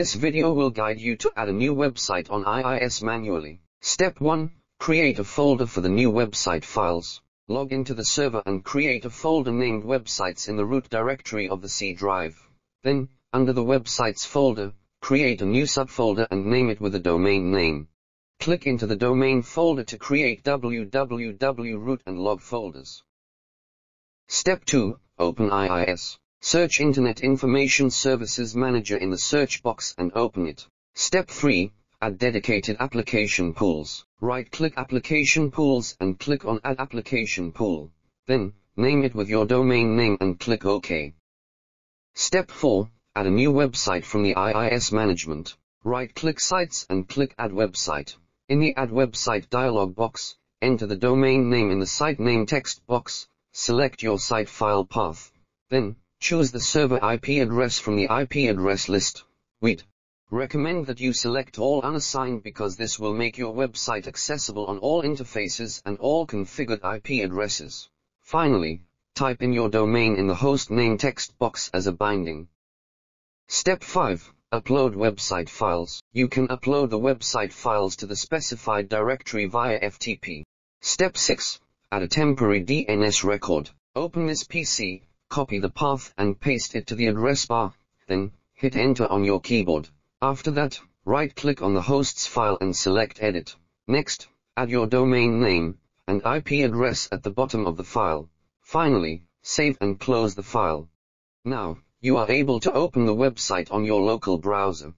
This video will guide you to add a new website on IIS manually. Step 1. Create a folder for the new website files. Log into the server and create a folder named Websites in the root directory of the C drive. Then, under the Websites folder, create a new subfolder and name it with a domain name. Click into the domain folder to create www.root and log folders. Step 2. Open IIS. Search Internet Information Services Manager in the search box and open it. Step 3. Add dedicated application pools. Right-click application pools and click on Add Application Pool. Then, name it with your domain name and click OK. Step 4. Add a new website from the IIS management. Right-click Sites and click Add Website. In the Add Website dialog box, enter the domain name in the site name text box, select your site file path. Then, choose the server IP address from the IP address list. We'd recommend that you select all unassigned because this will make your website accessible on all interfaces and all configured IP addresses. Finally, type in your domain in the host name text box as a binding. Step 5. Upload website files. You can upload the website files to the specified directory via FTP. Step 6. Add a temporary DNS record. Open this PC. Copy the path and paste it to the address bar, then, hit enter on your keyboard. After that, right-click on the hosts file and select edit. Next, add your domain name and IP address at the bottom of the file. Finally, save and close the file. Now, you are able to open the website on your local browser.